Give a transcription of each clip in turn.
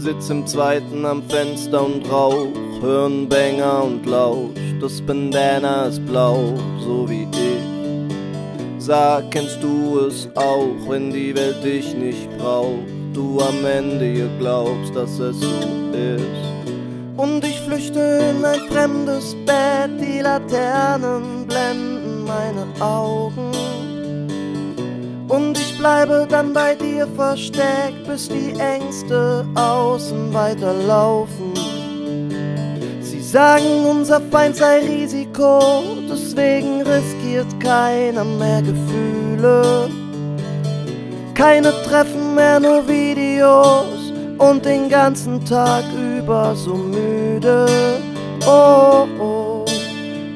Sitz im zweiten am Fenster und rauch, hör 'n Banger und Lausch, das Bandana ist blau, so wie ich. Sag, kennst du es auch, wenn die Welt dich nicht braucht, du am Ende ihr glaubst, dass es so ist. Und ich flüchte in ein fremdes Bett, die Laternen blenden meine Augen. Und ich bleibe dann bei dir versteckt, bis die Ängste außen weiterlaufen. Sie sagen, unser Feind sei Risiko, deswegen riskiert keiner mehr Gefühle. Keine Treffen mehr, nur Videos und den ganzen Tag über so müde. Oh, oh,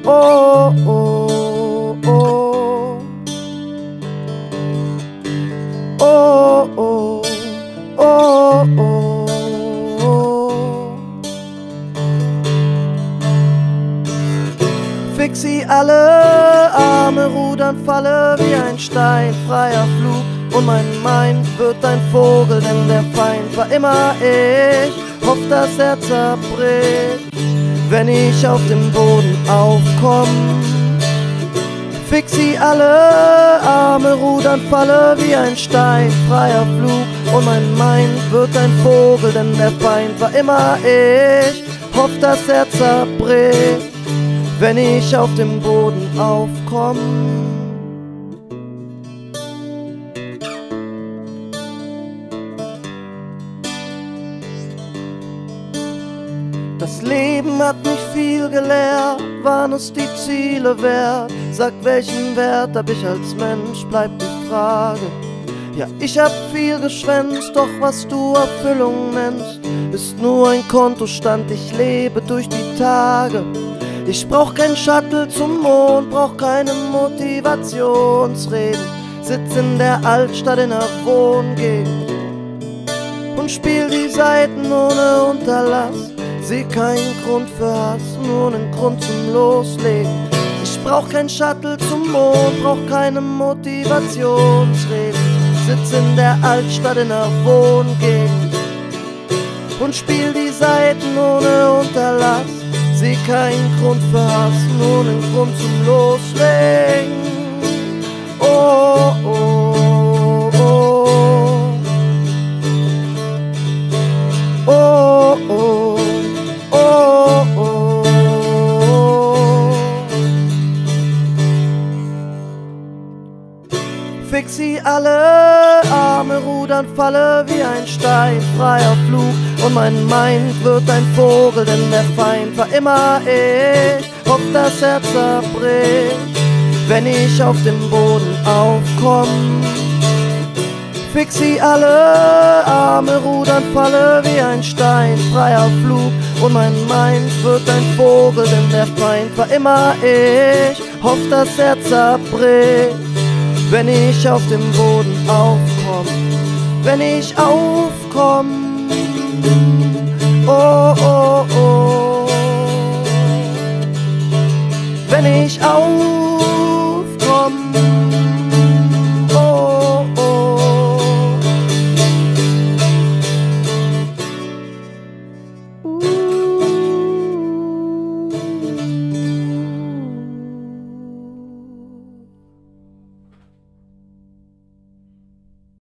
oh, oh, oh. Oh, oh, oh, oh, oh. Fix sie alle, Arme rudern, falle wie ein Stein, freier Flug. Und mein Mind wird ein Vogel, denn der Feind war immer ich. Hoff, dass er zerbricht, wenn ich auf dem Boden aufkomm. Fix sie alle, Arme rudern, falle wie ein Stein, freier Flug. Und mein Mind wird ein Vogel, denn der Feind war immer ich. Hoff, dass er zerbricht, wenn ich auf dem Boden aufkomm. Das Leben hat mich viel gelehrt, waren es die Ziele wert? Sag, welchen Wert hab ich als Mensch, bleibt die Frage. Ja, ich hab viel geschwänzt, doch was du Erfüllung nennst, ist nur ein Kontostand, ich lebe durch die Tage. Ich brauch kein Shuttle zum Mond, brauch keine Motivationsreden, sitz in der Altstadt in der Wohngegend und spiel die Seiten ohne Unterlass. Seh keinen Grund für Hass, nur einen Grund zum Loslegen. Ich brauch kein Shuttle zum Mond, brauch keine Motivationsreden. Sitz in der Altstadt in der Wohngegend und spiel die Seiten ohne Unterlass. Seh keinen Grund für Hass, nur einen Grund zum Loslegen. Oh, oh, oh. Oh, oh. Fix sie alle, Arme rudern, falle wie ein Stein, freier Flug. Und mein Mind wird ein Vogel, denn der Feind war immer ich. Hoff, dass er zerbricht, wenn ich auf dem Boden aufkomm. Fix sie alle, Arme rudern, falle wie ein Stein, freier Flug. Und mein Mind wird ein Vogel, denn der Feind war immer ich. Hoff, dass er zerbricht, wenn ich auf dem Boden aufkomm, wenn ich aufkomm.